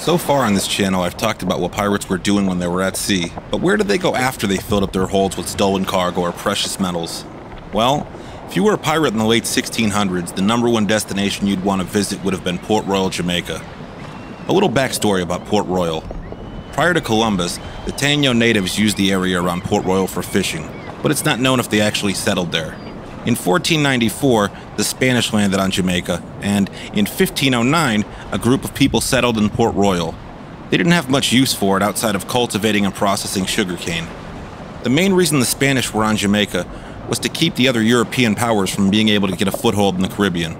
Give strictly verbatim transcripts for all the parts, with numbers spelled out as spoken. So far on this channel, I've talked about what pirates were doing when they were at sea, but where did they go after they filled up their holds with stolen cargo or precious metals? Well, if you were a pirate in the late sixteen hundreds, the number one destination you'd want to visit would have been Port Royal, Jamaica. A little backstory about Port Royal. Prior to Columbus, the Taino natives used the area around Port Royal for fishing, but it's not known if they actually settled there. In fourteen ninety-four, the Spanish landed on Jamaica, and in fifteen oh nine, a group of people settled in Port Royal. They didn't have much use for it outside of cultivating and processing sugarcane. The main reason the Spanish were on Jamaica was to keep the other European powers from being able to get a foothold in the Caribbean.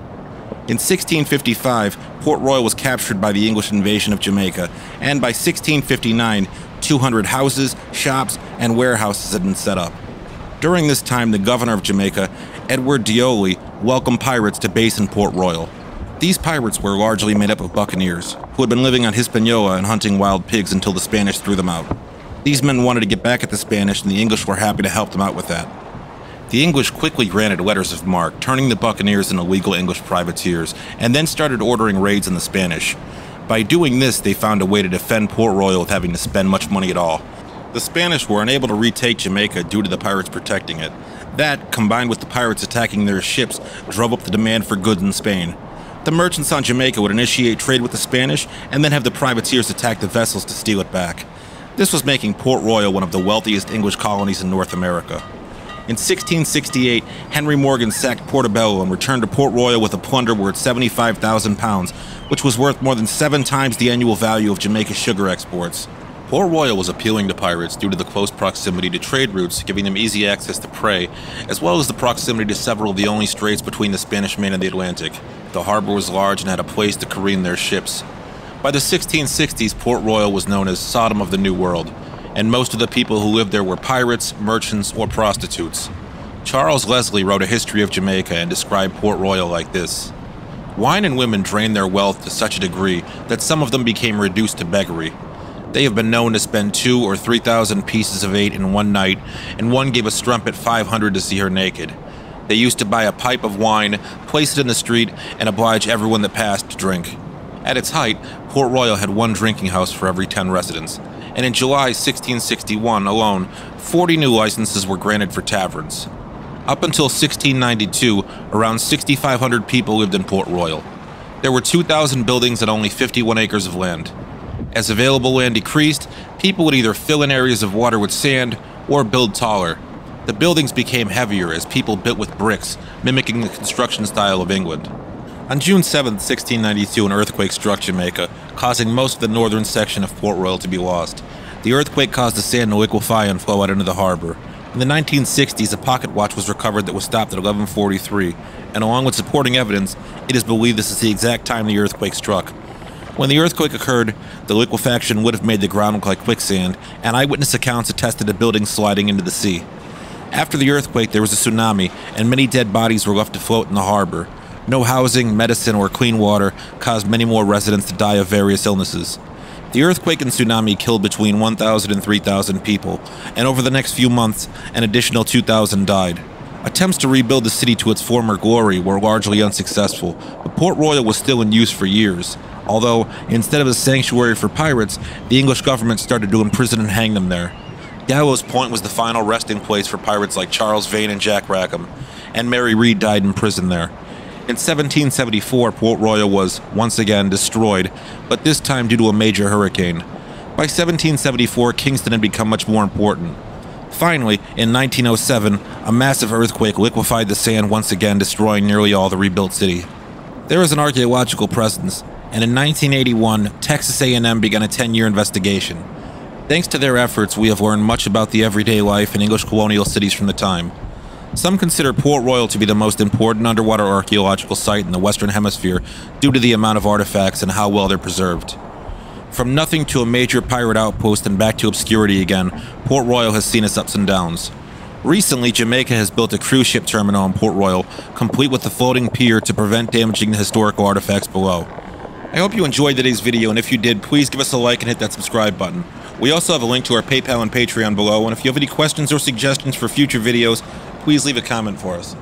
In sixteen fifty-five, Port Royal was captured by the English invasion of Jamaica, and by sixteen fifty-nine, two hundred houses, shops, and warehouses had been set up. During this time, the governor of Jamaica, Edward Dioli, welcomed pirates to base in Port Royal. These pirates were largely made up of buccaneers, who had been living on Hispaniola and hunting wild pigs until the Spanish threw them out. These men wanted to get back at the Spanish, and the English were happy to help them out with that. The English quickly granted letters of marque, turning the buccaneers into legal English privateers, and then started ordering raids on the Spanish. By doing this, they found a way to defend Port Royal without having to spend much money at all. The Spanish were unable to retake Jamaica due to the pirates protecting it. That, combined with the pirates attacking their ships, drove up the demand for goods in Spain. The merchants on Jamaica would initiate trade with the Spanish and then have the privateers attack the vessels to steal it back. This was making Port Royal one of the wealthiest English colonies in North America. In sixteen sixty-eight, Henry Morgan sacked Portobello and returned to Port Royal with a plunder worth seventy-five thousand pounds, which was worth more than seven times the annual value of Jamaica's sugar exports. Port Royal was appealing to pirates due to the close proximity to trade routes, giving them easy access to prey, as well as the proximity to several of the only straits between the Spanish Main and the Atlantic. The harbor was large and had a place to careen their ships. By the sixteen sixties, Port Royal was known as Sodom of the New World, and most of the people who lived there were pirates, merchants, or prostitutes. Charles Leslie wrote a history of Jamaica and described Port Royal like this: "Wine and women drained their wealth to such a degree that some of them became reduced to beggary. They have been known to spend two or three thousand pieces of eight in one night, and one gave a strumpet five hundred to see her naked. They used to buy a pipe of wine, place it in the street, and oblige everyone that passed to drink." At its height, Port Royal had one drinking house for every ten residents, and in July sixteen sixty-one alone, forty new licenses were granted for taverns. Up until sixteen ninety-two, around sixty-five hundred people lived in Port Royal. There were two thousand buildings and only fifty-one acres of land. As available land decreased, people would either fill in areas of water with sand or build taller. The buildings became heavier as people built with bricks, mimicking the construction style of England. On June seventh, sixteen ninety-two, an earthquake struck Jamaica, causing most of the northern section of Port Royal to be lost. The earthquake caused the sand to liquefy and flow out into the harbor. In the nineteen sixties, a pocket watch was recovered that was stopped at eleven forty-three, and along with supporting evidence, it is believed this is the exact time the earthquake struck. When the earthquake occurred, the liquefaction would have made the ground look like quicksand, and eyewitness accounts attested to buildings sliding into the sea. After the earthquake, there was a tsunami, and many dead bodies were left to float in the harbor. No housing, medicine, or clean water caused many more residents to die of various illnesses. The earthquake and tsunami killed between one thousand and three thousand people, and over the next few months, an additional two thousand died. Attempts to rebuild the city to its former glory were largely unsuccessful, but Port Royal was still in use for years. Although, instead of a sanctuary for pirates, the English government started to imprison and hang them there. Gallows Point was the final resting place for pirates like Charles Vane and Jack Rackham, and Mary Read died in prison there. In seventeen seventy-four, Port Royal was, once again, destroyed, but this time due to a major hurricane. By seventeen seventy-four, Kingston had become much more important. Finally, in nineteen oh seven, a massive earthquake liquefied the sand once again, destroying nearly all the rebuilt city. There is an archaeological presence, and in nineteen eighty-one, Texas A and M began a ten-year investigation. Thanks to their efforts, we have learned much about the everyday life in English colonial cities from the time. Some consider Port Royal to be the most important underwater archaeological site in the Western Hemisphere due to the amount of artifacts and how well they're preserved. From nothing to a major pirate outpost and back to obscurity again, Port Royal has seen its ups and downs. Recently, Jamaica has built a cruise ship terminal in Port Royal, complete with a floating pier to prevent damaging the historical artifacts below. I hope you enjoyed today's video, and if you did, please give us a like and hit that subscribe button. We also have a link to our PayPal and Patreon below, and if you have any questions or suggestions for future videos, please leave a comment for us.